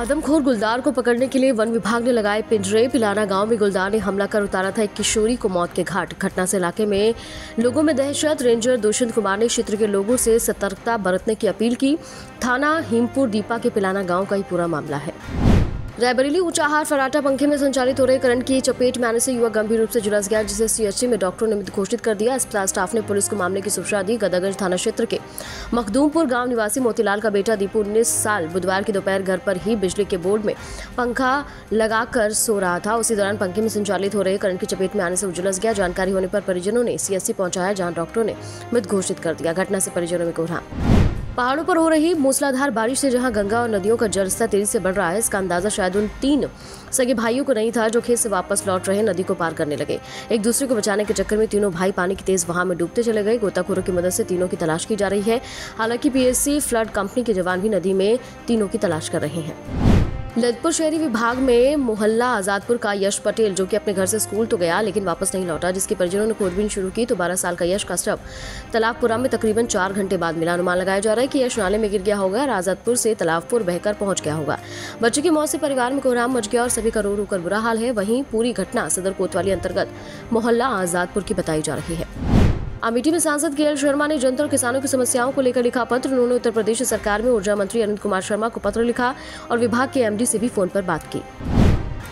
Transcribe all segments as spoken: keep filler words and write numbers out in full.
आदमखोर गुलदार को पकड़ने के लिए वन विभाग ने लगाए पिंजरे। पिलाना गांव में गुलदार ने हमला कर उतारा था एक किशोरी को मौत के घाट। घटना से इलाके में लोगों में दहशत। रेंजर दुष्यंत कुमार ने क्षेत्र के लोगों से सतर्कता बरतने की अपील की। थाना हिमपुर दीपा के पिलाना गांव का ही पूरा मामला है। रायबरेली ऊंचाहार फराटा पंखे में संचालित हो रहे करंट की चपेट में आने से युवक गंभीर रूप से झुलस गया, जिसे सीएचसी में डॉक्टरों ने मृत घोषित कर दिया। अस्पताल स्टाफ ने पुलिस को मामले की सूचना दी। गदागंज थाना क्षेत्र के मखदूमपुर गांव निवासी मोतीलाल का बेटा दीपू उन्नीस साल बुधवार की दोपहर घर पर ही बिजली के बोर्ड में पंखा लगाकर सो रहा था। उसी दौरान पंखे में संचालित हो रहे करंट की चपेट में आने से झुलस गया। जानकारी होने पर परिजनों ने सीएचसी पहुंचाया, जहाँ डॉक्टरों ने मृत घोषित कर दिया। घटना से परिजनों में कोहराम। पहाड़ों पर हो रही मूसलाधार बारिश से जहां गंगा और नदियों का जलस्तर तेजी से बढ़ रहा है, इसका अंदाजा शायद उन तीन सगे भाइयों को नहीं था जो खेत से वापस लौट रहे नदी को पार करने लगे। एक दूसरे को बचाने के चक्कर में तीनों भाई पानी की तेज वहां में डूबते चले गए। गोताखोरों की मदद से तीनों की तलाश की जा रही है। हालांकि पीएससी फ्लड कंपनी के जवान भी नदी में तीनों की तलाश कर रहे हैं। ललितपुर शहरी विभाग में मोहल्ला आजादपुर का यश पटेल, जो कि अपने घर से स्कूल तो गया लेकिन वापस नहीं लौटा, जिसके परिजनों ने खोजबीन शुरू की तो बारह साल का यश का शव तालाबपुरा में तकरीबन चार घंटे बाद मिला। अनुमान लगाया जा रहा है कि यश नाले में गिर गया होगा और आजादपुर से तालाबपुर बहकर पहुंच गया होगा। बच्चे की मौत से परिवार में कोहराम मच गया और सभी का रो रो कर बुरा हाल है। वहीं पूरी घटना सदर कोतवाली अंतर्गत मोहल्ला आजादपुर की बताई जा रही है। अमेठी में सांसद के एल शर्मा ने जनता और किसानों की समस्याओं को लेकर लिखा पत्र। उन्होंने उत्तर प्रदेश सरकार में ऊर्जा मंत्री अनंत कुमार शर्मा को पत्र लिखा और विभाग के एमडी से भी फोन पर बात की।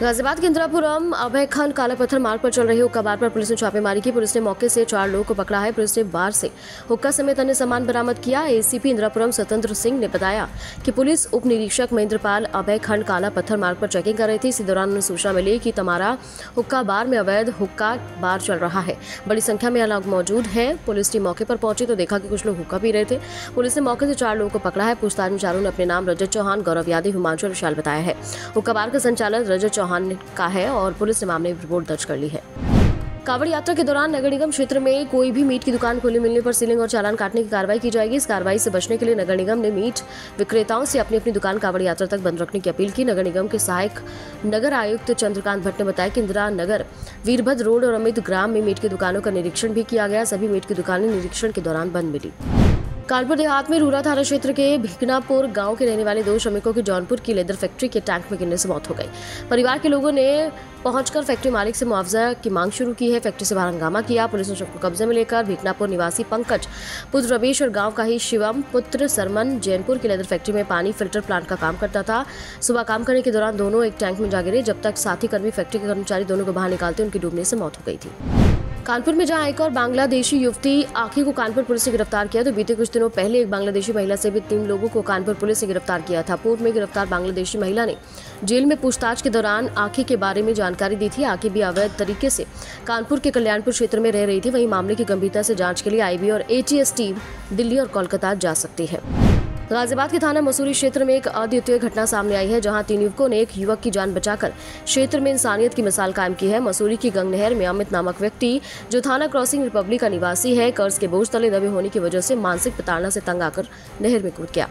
गाजियाबाद के इंदिरापुरम अभयखंड काला पत्थर मार्ग पर चल रही हुक्का बार पर पुलिस ने छापेमारी की। पुलिस ने मौके से चार लोगों को पकड़ा है। पुलिस ने बार से हुक्का समेत अन्य सामान बरामद किया। एसीपी इंदिरापुरम स्वतंत्र सिंह ने बताया कि पुलिस उप निरीक्षक महेंद्रपाल अभयखंड काला पत्थर मार्ग पर चेकिंग कर रही थी। इसी दौरान उन्हें सूचना मिली कि तमारा हुक्का बार में अवैध हुक्का बार चल रहा है, बड़ी संख्या में लोग मौजूद है। पुलिस टीम मौके पर पहुंची तो देखा कि कुछ लोग हुक्का पी रहे थे। पुलिस ने मौके से चार लोगों को पकड़ा है। पूछताछ में चारों ने अपने नाम रजत चौहान, गौरव यादव, हिमाचल विशाल बताया है। हुक्का बार का संचालन रजत चौहान का है और पुलिस ने मामले में रिपोर्ट दर्ज कर ली है। कांवड़ यात्रा के दौरान नगर निगम क्षेत्र में कोई भी मीट की दुकान खोली मिलने पर सीलिंग और चालान काटने की कार्रवाई की जाएगी। इस कार्रवाई से बचने के लिए नगर निगम ने मीट विक्रेताओं से अपनी अपनी दुकान कांवड़ यात्रा तक बंद रखने की अपील की। नगर निगम के सहायक नगर आयुक्त चंद्रकांत भट्ट ने बताया कि इंदिरा नगर, वीरभद्र रोड और अमित ग्राम में मीट की दुकानों का निरीक्षण भी किया गया। सभी मीट की दुकानें निरीक्षण के दौरान बंद मिली। कानपुर देहात में रूरा थाना क्षेत्र के भिकनापुर गांव के रहने वाले दो श्रमिकों की जौनपुर की लेदर फैक्ट्री के टैंक में गिरने से मौत हो गई। परिवार के लोगों ने पहुंचकर फैक्ट्री मालिक से मुआवजा की मांग शुरू की है। फैक्ट्री से बाहर हंगामा किया। पुलिस ने शव को कब्जे में लेकर भिकनापुर निवासी पंकज पुत्र रमेश और गाँव का ही शिवम पुत्र सरमन जैनपुर की लेदर फैक्ट्री में पानी फिल्टर प्लांट का काम करता था। सुबह काम करने के दौरान दोनों एक टैंक में जा गिरे, जब तक साथी कर्मी फैक्ट्री के कर्मचारी दोनों को बाहर निकालते उनकी डूबने से मौत हो गई थी। कानपुर में जहां एक और बांग्लादेशी युवती आखि को कानपुर पुलिस ने गिरफ्तार किया, तो बीते कुछ दिनों पहले एक बांग्लादेशी महिला से भी तीन लोगों को कानपुर पुलिस ने गिरफ्तार किया था। पूर्व में गिरफ्तार बांग्लादेशी महिला ने जेल में पूछताछ के दौरान आखि के बारे में जानकारी दी थी। आखि भी अवैध तरीके से कानपुर के कल्याणपुर क्षेत्र में रह रही थी। वहीं मामले की गंभीरता से जाँच के लिए आईबी और एटीएस टीम दिल्ली और कोलकाता जा सकती है। गाजियाबाद के थाना मसूरी क्षेत्र में एक अद्वितीय घटना सामने आई है, जहां तीन युवकों ने एक युवक की जान बचाकर क्षेत्र में इंसानियत की मिसाल कायम की है। मसूरी की गंग नहर में अमित नामक व्यक्ति, जो थाना क्रॉसिंग रिपब्लिक का निवासी है, कर्ज के बोझ तले दबे होने की वजह से मानसिक प्रताड़ना से तंग आकर नहर में कूद गया।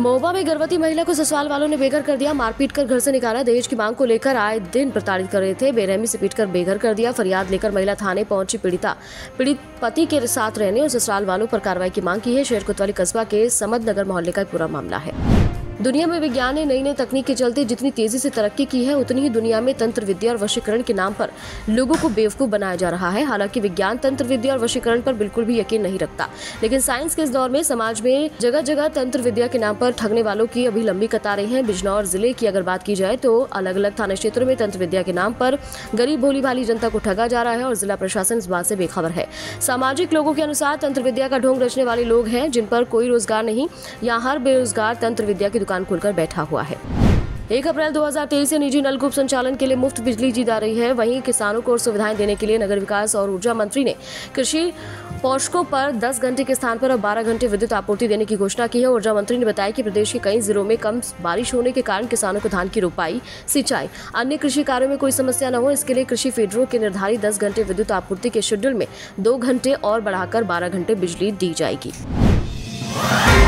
महोबा में गर्भवती महिला को ससुराल वालों ने बेघर कर दिया। मारपीट कर घर से निकाला। दहेज की मांग को लेकर आए दिन प्रताड़ित कर रहे थे। बेरहमी से पीटकर बेघर कर दिया। फरियाद लेकर महिला थाने पहुंची। पीड़िता पीड़ित पति के साथ रहने और ससुराल वालों पर कार्रवाई की मांग की है। शेर कोतवाली कस्बा के समद नगर मोहल्ले का पूरा मामला है। दुनिया में विज्ञान ने नई नई तकनीक के चलते जितनी तेजी से तरक्की की है, उतनी ही दुनिया में तंत्र विद्या और वशीकरण के नाम पर लोगों को बेवकूफ बनाया जा रहा है। हालांकि विज्ञान तंत्र विद्या और वशीकरण पर बिल्कुल भी यकीन नहीं रखता, लेकिन साइंस के इस दौर में समाज में जगह जगह तंत्र विद्या के नाम पर ठगने वालों की अभी लंबी कतारें हैं। बिजनौर जिले की अगर बात की जाए तो अलग अलग थाना क्षेत्रों में तंत्र विद्या के नाम पर गरीब भोली भाली जनता को ठगा जा रहा है और जिला प्रशासन इस बात से बेखबर है। सामाजिक लोगों के अनुसार तंत्र विद्या का ढोंग रचने वाले लोग हैं, जिन पर कोई रोजगार नहीं। यहाँ हर बेरोजगार तंत्र विद्या की दुकान खोलकर बैठा हुआ है। एक अप्रैल दो हज़ार तेईस से निजी नलकूप संचालन के लिए मुफ्त बिजली दी जा रही है। वहीं किसानों को और सुविधाएं देने के लिए नगर विकास और ऊर्जा मंत्री ने कृषि पोषकों पर दस घंटे के स्थान पर अब बारह घंटे विद्युत आपूर्ति देने की घोषणा की है। ऊर्जा मंत्री ने बताया कि प्रदेश के कई जिलों में कम बारिश होने के कारण किसानों को धान की रोपाई, सिंचाई, अन्य कृषि कार्यों में कोई समस्या न हो, इसके लिए कृषि फीडरों के निर्धारित दस घंटे विद्युत आपूर्ति के शेड्यूल में दो घंटे और बढ़ाकर बारह घंटे बिजली दी जाएगी।